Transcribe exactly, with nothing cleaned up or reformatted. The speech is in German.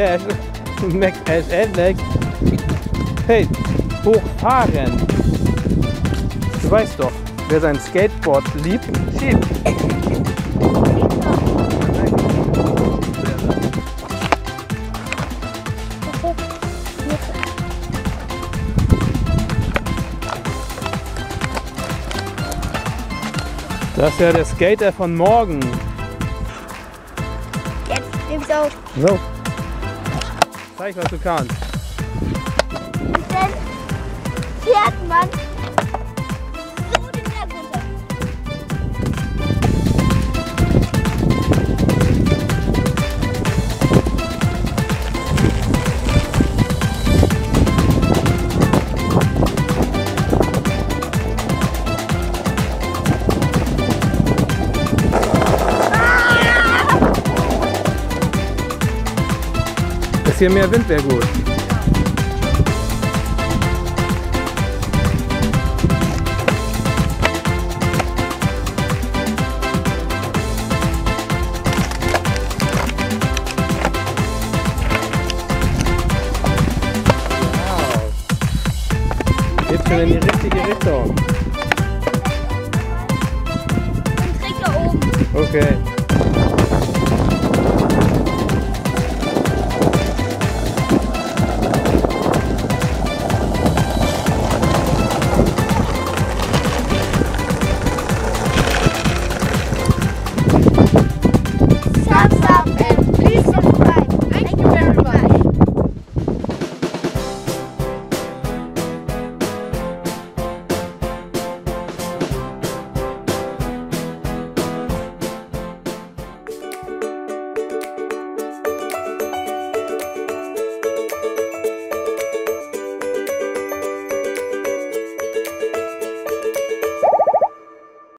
Mac Mac Hey, hochfahren. Du weißt doch, wer sein Skateboard liebt, schiebt. Das ist ja der Skater von morgen. Jetzt nimm's auf. So. Zeig, was du kannst. Und dann fährt man so den Berg runter. Ist hier mehr Wind, wäre gut. In die richtige Richtung. Und trägt da oben. Okay.